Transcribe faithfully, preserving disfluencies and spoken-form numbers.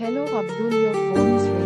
Hello Abdul, your phone is ready.